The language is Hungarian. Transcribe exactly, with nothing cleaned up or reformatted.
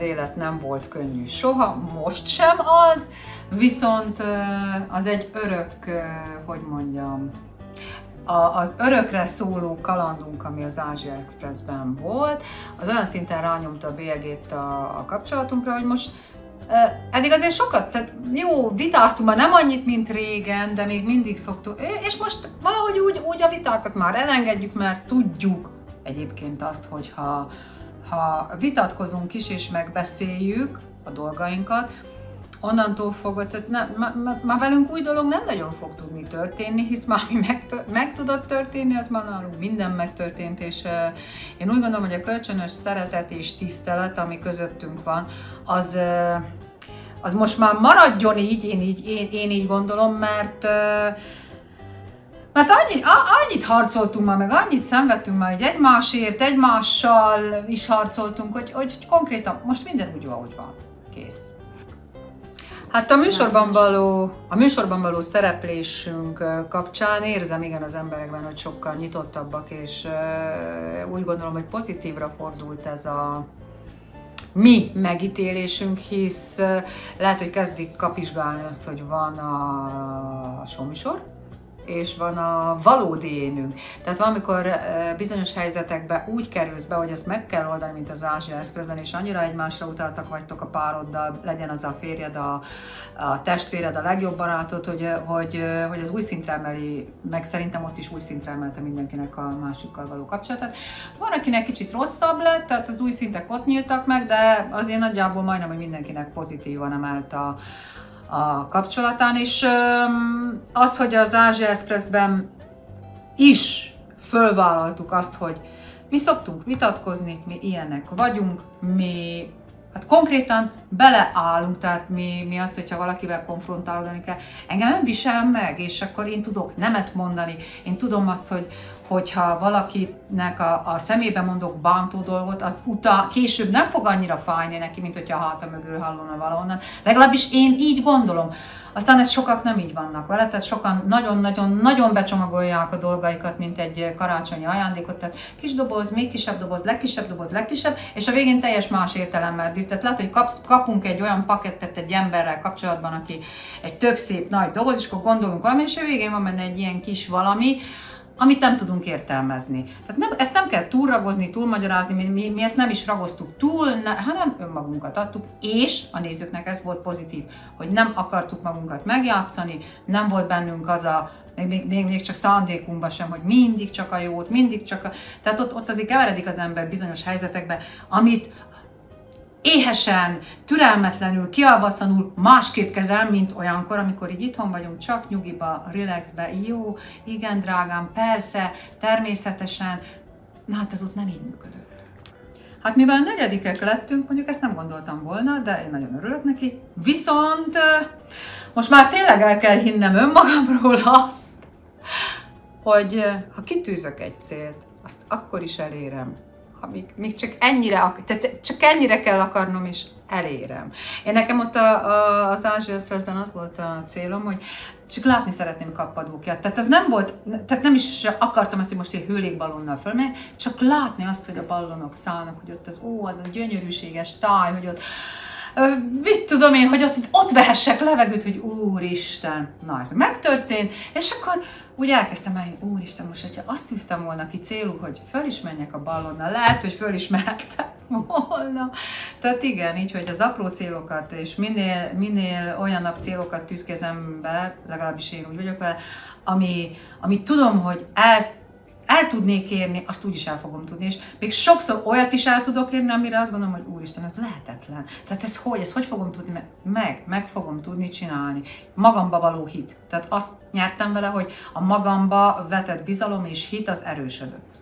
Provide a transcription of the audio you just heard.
az élet nem volt könnyű soha, most sem az, viszont az egy örök, hogy mondjam, az örökre szóló kalandunk, ami az Ázsia Expressben volt, az olyan szinten rányomta a bélyegét a kapcsolatunkra, hogy most eddig azért sokat, tehát jó, vitáztunk már nem annyit, mint régen, de még mindig szoktuk, és most valahogy úgy, úgy a vitákat már elengedjük, mert tudjuk egyébként azt, hogy ha, ha vitatkozunk is és megbeszéljük a dolgainkat, onnantól fogva, tehát már velünk új dolog nem nagyon fog tudni történni, hisz már ami meg, meg tudott történni, az már nálunk minden megtörtént, és uh, én úgy gondolom, hogy a kölcsönös szeretet és tisztelet, ami közöttünk van, az, uh, az most már maradjon így, én így, én, én így gondolom, mert uh, mert annyit, annyit harcoltunk már, meg annyit szenvedtünk már, hogy egymásért, egymással is harcoltunk, hogy, hogy konkrétan most minden úgy, ahogy van, kész. Hát a műsorban való, a műsorban való szereplésünk kapcsán érzem igen az emberekben, hogy sokkal nyitottabbak, és úgy gondolom, hogy pozitívra fordult ez a mi megítélésünk, hisz lehet, hogy kezdik kapizsgálni azt, hogy van a showműsor, és van a valódi énünk. Tehát valamikor bizonyos helyzetekbe úgy kerülsz be, hogy ezt meg kell oldani, mint az Ázsia Expressben, és annyira egymásra utaltak vagytok a pároddal, legyen az a férjed, a, a testvéred, a legjobb barátod, hogy, hogy, hogy az új szintre emeli, meg szerintem ott is új szintre emelte mindenkinek a másikkal való kapcsolatát. Van, akinek kicsit rosszabb lett, tehát az új szintek ott nyíltak meg, de azért nagyjából majdnem, hogy mindenkinek pozitívan emelt a a kapcsolatán, és az, hogy az Ázsia Expressben is fölvállaltuk azt, hogy mi szoktunk vitatkozni, mi ilyenek vagyunk, mi hát konkrétan beleállunk, tehát mi, mi azt, hogyha valakivel konfrontálódni kell, engem nem visel meg, és akkor én tudok nemet mondani, én tudom azt, hogy hogyha valakinek a, a szemébe mondok bántó dolgot, az utána később nem fog annyira fájni neki, mint hogyha a háta mögül hallana valahonnan. Legalábbis én így gondolom. Aztán ez sokak nem így vannak vele, tehát sokan nagyon-nagyon-nagyon becsomagolják a dolgaikat, mint egy karácsonyi ajándékot, tehát kis doboz, még kisebb doboz, legkisebb doboz, legkisebb, és a végén teljes más értelemmel bír. Tehát lehet, hogy kapsz, kapunk egy olyan pakettet egy emberrel kapcsolatban, aki egy tök szép nagy doboz, és akkor gondolunk valami, és a végén van benne egy ilyen kis valami, amit nem tudunk értelmezni. Tehát nem, ezt nem kell túlragozni, túlmagyarázni, mi, mi, mi ezt nem is ragoztuk túl, ne, hanem önmagunkat adtuk, és a nézőknek ez volt pozitív, hogy nem akartuk magunkat megjátszani, nem volt bennünk az a, még, még, még csak szándékunkban sem, hogy mindig csak a jót, mindig csak a... Tehát ott, ott azért keveredik az ember bizonyos helyzetekben, amit éhesen, türelmetlenül, kialvatlanul másképp kezel, mint olyankor, amikor így itthon vagyunk, csak nyugiba, relaxbe, jó, igen drágám, persze, természetesen, na hát ez ott nem így működött. Hát mivel negyedikek lettünk, mondjuk ezt nem gondoltam volna, de én nagyon örülök neki, viszont most már tényleg el kell hinnem önmagamról azt, hogy ha kitűzök egy célt, azt akkor is elérem. Amíg, még csak ennyire, tehát csak ennyire kell akarnom, és elérem. Én nekem ott a, a, az Ázsia Expressben az volt a célom, hogy csak látni szeretném kappadókját. Tehát ez nem volt, tehát nem is akartam ezt, hogy most egy hőlékballonnal fölmegyek, csak látni azt, hogy a ballonok szállnak, hogy ott az ó, az a gyönyörűséges táj, hogy ott mit tudom én, hogy ott, ott vehessek levegőt, hogy úristen, na ez megtörtént, és akkor úgy elkezdtem el, úristen, most hogyha azt tűztem volna ki célul, hogy föl is menjek a ballonnal, lehet, hogy föl is mentem volna. Tehát igen, így, hogy az apró célokat, és minél, minél olyanabb célokat tűz ki az ember, legalábbis én úgy vagyok vele, ami, amit tudom, hogy el el tudnék érni, azt úgyis el fogom tudni, és még sokszor olyat is el tudok érni, amire azt gondolom, hogy úristen, ez lehetetlen. Tehát ez hogy, ez hogy fogom tudni, meg, meg fogom tudni csinálni. Magamba való hit. Tehát azt nyertem vele, hogy a magamba vetett bizalom és hit az erősödött.